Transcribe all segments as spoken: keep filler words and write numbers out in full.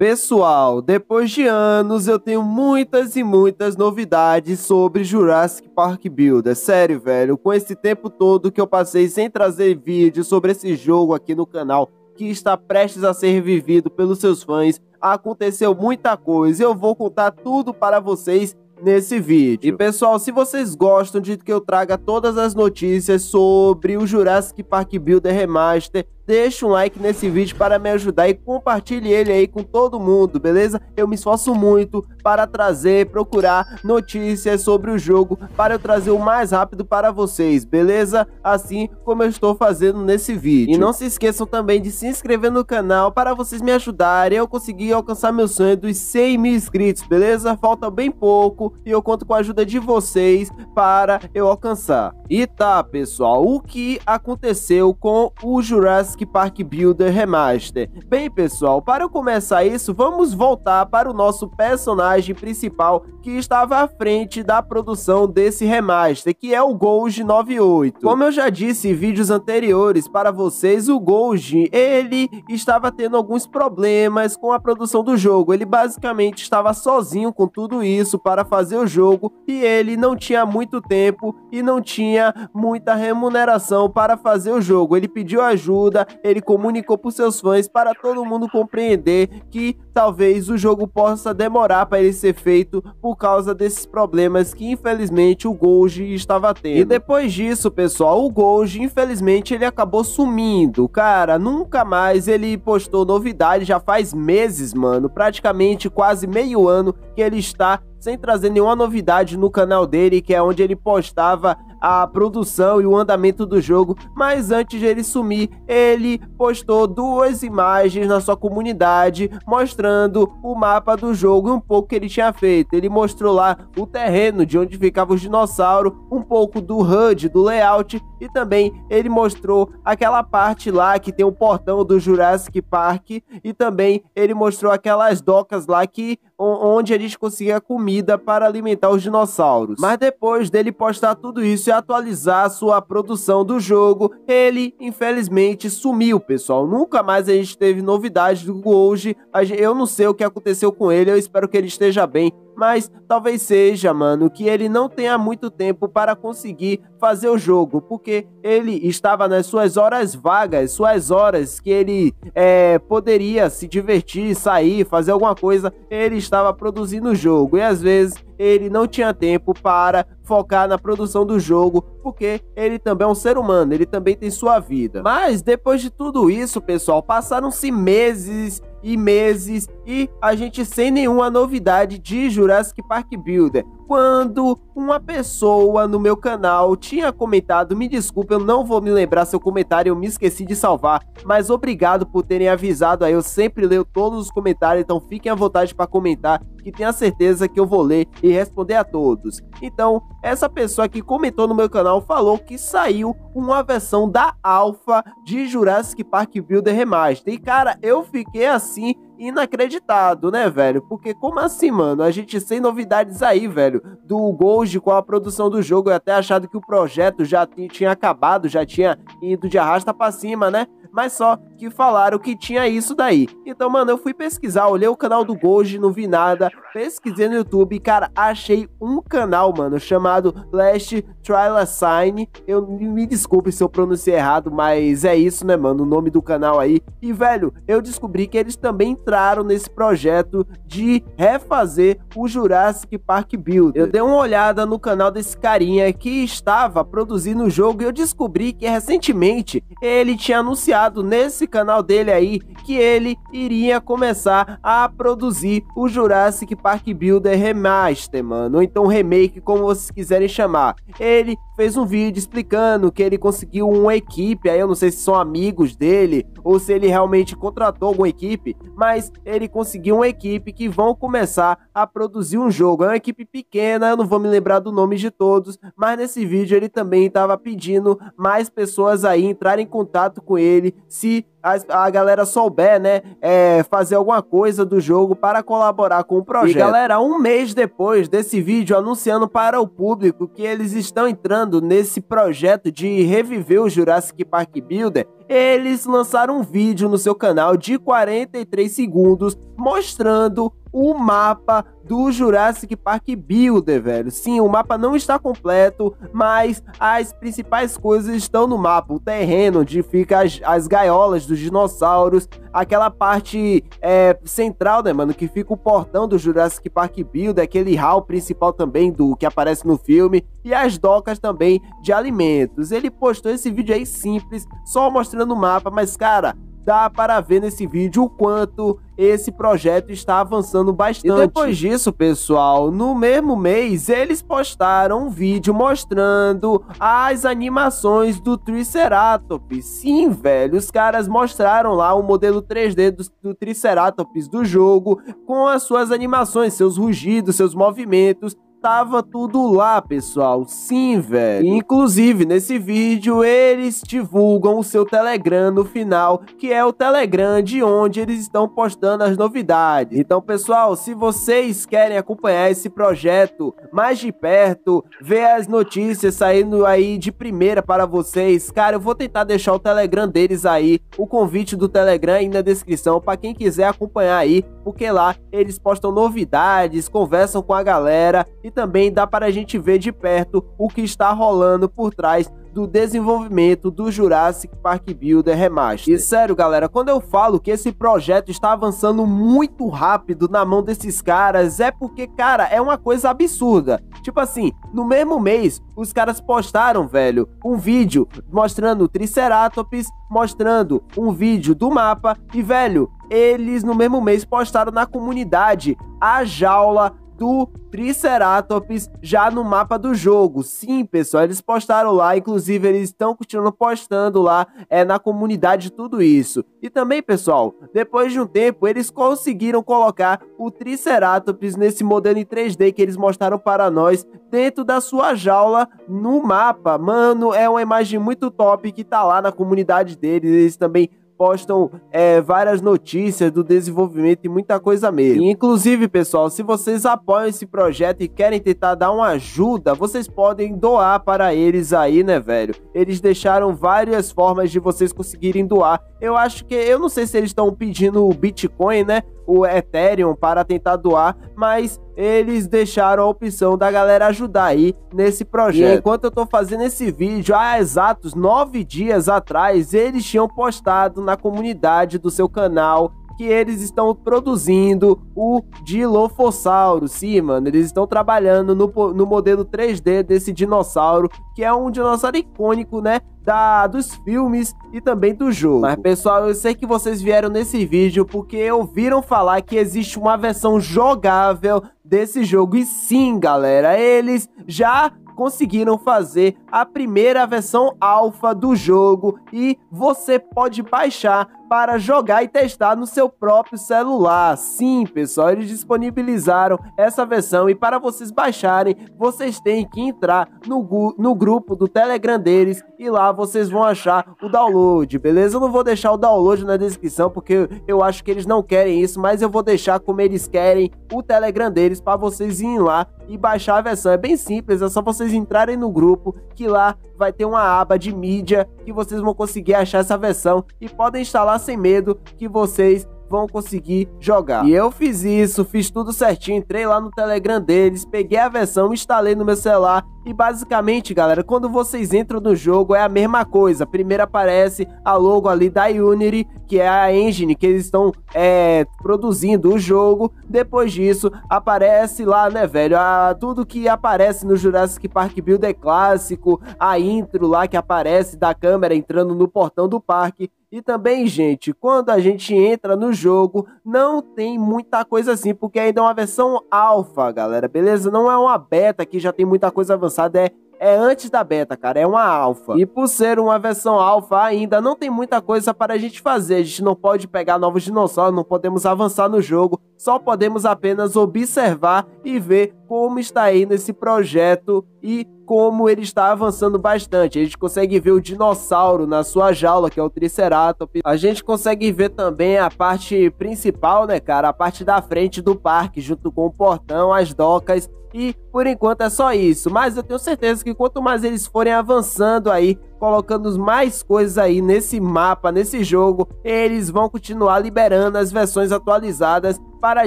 Pessoal, depois de anos eu tenho muitas e muitas novidades sobre Jurassic Park Builder. Sério, velho, com esse tempo todo que eu passei sem trazer vídeo sobre esse jogo aqui no canal, que está prestes a ser revivido pelos seus fãs, aconteceu muita coisa e eu vou contar tudo para vocês nesse vídeo. E pessoal, se vocês gostam de que eu traga todas as notícias sobre o Jurassic Park Builder Remaster, deixa um like nesse vídeo para me ajudar e compartilhe ele aí com todo mundo, beleza? Eu me esforço muito para trazer, procurar notícias sobre o jogo para eu trazer o mais rápido para vocês, beleza? Assim como eu estou fazendo nesse vídeo. E não se esqueçam também de se inscrever no canal para vocês me ajudarem eu conseguir alcançar meu sonho dos cem mil inscritos, beleza? Falta bem pouco e eu conto com a ajuda de vocês para eu alcançar. E tá, pessoal, o que aconteceu com o Jurassic Park Builder Remaster? Bem, pessoal, para eu começar isso, vamos voltar para o nosso personagem principal que estava à frente da produção desse remaster, que é o Golgi noventa e oito. Como eu já disse em vídeos anteriores para vocês, o Golgi, ele estava tendo alguns problemas com a produção do jogo. Ele basicamente estava sozinho com tudo isso para fazer o jogo e ele não tinha muito tempo e não tinha muita remuneração para fazer o jogo. Ele pediu ajuda, ele comunicou para os seus fãs para todo mundo compreender que talvez o jogo possa demorar para ele ser feito por causa desses problemas que infelizmente o Golgi estava tendo. E depois disso, pessoal, o Golgi infelizmente ele acabou sumindo, cara, nunca mais ele postou novidade. Já faz meses, mano, praticamente quase meio ano que ele está sem trazer nenhuma novidade no canal dele, que é onde ele postava a produção e o andamento do jogo. Mas antes de ele sumir, ele postou duas imagens na sua comunidade mostrando o mapa do jogo e um pouco que ele tinha feito. Ele mostrou lá o terreno de onde ficava os dinossauros, um pouco do H U D, do layout, e também ele mostrou aquela parte lá que tem o portão do Jurassic Park, e também ele mostrou aquelas docas lá que onde a gente conseguia comida para alimentar os dinossauros. Mas depois dele postar tudo isso e atualizar sua produção do jogo, ele infelizmente sumiu, pessoal. Nunca mais a gente teve novidades do Golgi. Eu não sei o que aconteceu com ele, eu espero que ele esteja bem. Mas talvez seja, mano, que ele não tenha muito tempo para conseguir fazer o jogo, porque ele estava nas suas horas vagas, suas horas que ele é, poderia se divertir, sair, fazer alguma coisa. Ele estava produzindo o jogo e às vezes ele não tinha tempo para focar na produção do jogo, porque ele também é um ser humano, ele também tem sua vida. Mas depois de tudo isso, pessoal, passaram-se meses e meses e a gente sem nenhuma novidade de Jurassic Park Builder, quando uma pessoa no meu canal tinha comentado, me desculpe, eu não vou me lembrar seu comentário, eu me esqueci de salvar, mas obrigado por terem avisado aí, eu sempre leio todos os comentários, então fiquem à vontade para comentar, que tenha certeza que eu vou ler e responder a todos. Então, essa pessoa que comentou no meu canal falou que saiu uma versão da Alpha de Jurassic Park Builder Remaster, e cara, eu fiquei assim, inacreditado, né, velho? Porque como assim, mano? A gente sem novidades aí, velho, do Golgi com a produção do jogo. Eu até achado que o projeto já tinha acabado, já tinha ido de arrasta pra cima, né? Mas só que falaram que tinha isso daí. Então, mano, eu fui pesquisar, olhei o canal do Golgi, não vi nada. Pesquisei no YouTube, cara, achei um canal, mano, chamado Last Trailer Sign. Eu me desculpe se eu pronunciei errado, mas é isso, né, mano, o nome do canal aí. E, velho, eu descobri que eles também entraram nesse projeto de refazer o Jurassic Park Builder. Eu dei uma olhada no canal desse carinha que estava produzindo o jogo e eu descobri que recentemente ele tinha anunciado nesse canal dele aí que ele iria começar a produzir o Jurassic Park Builder Remaster, mano, ou então remake, como vocês quiserem chamar. Ele fez um vídeo explicando que ele conseguiu uma equipe, aí eu não sei se são amigos dele ou se ele realmente contratou alguma equipe, mas ele conseguiu uma equipe que vão começar a produzir um jogo. É uma equipe pequena, eu não vou me lembrar do nome de todos, mas nesse vídeo ele também estava pedindo mais pessoas aí entrarem em contato com ele se a, a galera souber, né, é, fazer alguma coisa do jogo para colaborar com o projeto. E galera, um mês depois desse vídeo anunciando para o público que eles estão entrando trabalhando nesse projeto de reviver o Jurassic Park Builder, eles lançaram um vídeo no seu canal de quarenta e três segundos mostrando o mapa do Jurassic Park Builder, velho. Sim, o mapa não está completo, mas as principais coisas estão no mapa. O terreno onde ficam as, as gaiolas dos dinossauros, aquela parte é, central, né, mano, que fica o portão do Jurassic Park Builder, aquele hall principal também do que aparece no filme, e as docas também de alimentos. Ele postou esse vídeo aí simples, só mostrando o mapa, mas, cara, dá para ver nesse vídeo o quanto esse projeto está avançando bastante. E depois disso, pessoal, no mesmo mês, eles postaram um vídeo mostrando as animações do Triceratops. Sim, velho, os caras mostraram lá o modelo três D do, do Triceratops do jogo, com as suas animações, seus rugidos, seus movimentos. Tava tudo lá, pessoal. Sim, velho. Inclusive, nesse vídeo, eles divulgam o seu Telegram no final, que é o Telegram de onde eles estão postando as novidades. Então, pessoal, se vocês querem acompanhar esse projeto mais de perto, ver as notícias saindo aí de primeira para vocês, cara, eu vou tentar deixar o Telegram deles aí, o convite do Telegram aí na descrição, para quem quiser acompanhar aí, porque lá eles postam novidades, conversam com a galera e também dá para a gente ver de perto o que está rolando por trás do desenvolvimento do Jurassic Park Builder Remaster. E sério, galera, quando eu falo que esse projeto está avançando muito rápido na mão desses caras, é porque, cara, é uma coisa absurda. Tipo assim, no mesmo mês, os caras postaram, velho, um vídeo mostrando o Triceratops, mostrando um vídeo do mapa e, velho, eles no mesmo mês postaram na comunidade a jaula do Triceratops já no mapa do jogo. Sim, pessoal, eles postaram lá, inclusive eles estão continuando postando lá é, na comunidade tudo isso. E também, pessoal, depois de um tempo, eles conseguiram colocar o Triceratops nesse modelo em três D que eles mostraram para nós dentro da sua jaula no mapa. Mano, é uma imagem muito top que tá lá na comunidade deles. Eles também postam é, várias notícias do desenvolvimento e muita coisa mesmo. E, inclusive, pessoal, se vocês apoiam esse projeto e querem tentar dar uma ajuda, vocês podem doar para eles aí, né, velho? Eles deixaram várias formas de vocês conseguirem doar. Eu acho que, eu não sei se eles estão pedindo o Bitcoin, né, o Ethereum para tentar doar, mas eles deixaram a opção da galera ajudar aí nesse projeto. E enquanto eu tô fazendo esse vídeo, há exatos nove dias atrás, eles tinham postado na comunidade do seu canal que eles estão produzindo o Dilofossauro. Sim, mano, eles estão trabalhando no, no modelo três D desse dinossauro, que é um dinossauro icônico, né, da, dos filmes e também do jogo. Mas, pessoal, eu sei que vocês vieram nesse vídeo porque ouviram falar que existe uma versão jogável desse jogo. E sim, galera, eles já conseguiram fazer a primeira versão alfa do jogo e você pode baixar para jogar e testar no seu próprio celular. Sim, pessoal, eles disponibilizaram essa versão e para vocês baixarem, vocês têm que entrar no, no grupo do Telegram deles e lá vocês vão achar o download, beleza? Eu não vou deixar o download na descrição porque eu, eu acho que eles não querem isso, mas eu vou deixar como eles querem o Telegram deles para vocês irem lá e baixar a versão. É bem simples, é só vocês entrarem no grupo que lá vai ter uma aba de mídia que vocês vão conseguir achar essa versão e podem instalar sem medo que vocês vão conseguir jogar. E eu fiz isso, fiz tudo certinho, entrei lá no Telegram deles, peguei a versão, instalei no meu celular e basicamente, galera, quando vocês entram no jogo é a mesma coisa. Primeiro aparece a logo ali da Unity, que é a engine que eles estão é, produzindo o jogo. Depois disso, aparece lá, né, velho, a, tudo que aparece no Jurassic Park Builder clássico, a intro lá que aparece da câmera entrando no portão do parque. E também, gente, quando a gente entra no jogo, não tem muita coisa assim, porque ainda é uma versão alfa, galera, beleza? Não é uma beta que já tem muita coisa avançada, é, é antes da beta, cara, é uma alfa. E por ser uma versão alfa ainda, não tem muita coisa para a gente fazer, a gente não pode pegar novos dinossauros, não podemos avançar no jogo, só podemos apenas observar e ver como está indo esse projeto e como ele está avançando bastante. A gente consegue ver o dinossauro na sua jaula, que é o Triceratops. A gente consegue ver também a parte principal, né, cara? A parte da frente do parque, junto com o portão, as docas. E, por enquanto, é só isso. Mas eu tenho certeza que quanto mais eles forem avançando aí, colocando mais coisas aí nesse mapa, nesse jogo, eles vão continuar liberando as versões atualizadas para a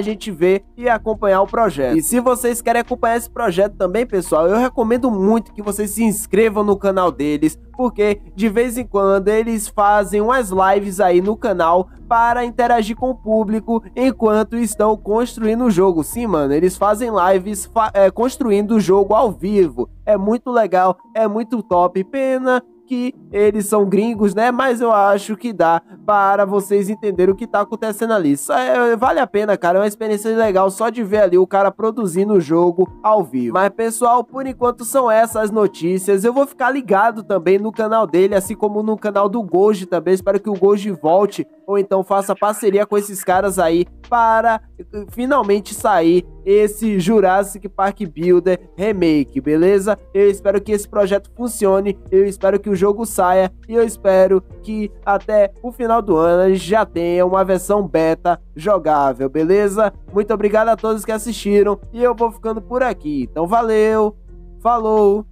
gente ver e acompanhar o projeto. E se vocês querem acompanhar esse projeto também, pessoal, eu recomendo muito que vocês se inscrevam no canal deles, porque de vez em quando eles fazem umas lives aí no canal para interagir com o público enquanto estão construindo o jogo. Sim, mano, eles fazem lives fa é, construindo o jogo ao vivo. É muito legal, é muito top. Pena que eles são gringos, né? Mas eu acho que dá para vocês entenderem o que tá acontecendo ali. Só é, vale a pena, cara. É uma experiência legal só de ver ali o cara produzindo o jogo ao vivo. Mas, pessoal, por enquanto são essas notícias. Eu vou ficar ligado também no canal dele, assim como no canal do Goji também. Espero que o Goji volte ou então faça parceria com esses caras aí para finalmente sair esse Jurassic Park Builder Remake, beleza? Eu espero que esse projeto funcione, eu espero que o jogo saia e eu espero que até o final do ano a gente já tenha uma versão beta jogável, beleza? Muito obrigado a todos que assistiram e eu vou ficando por aqui. Então valeu, falou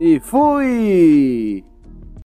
e fui!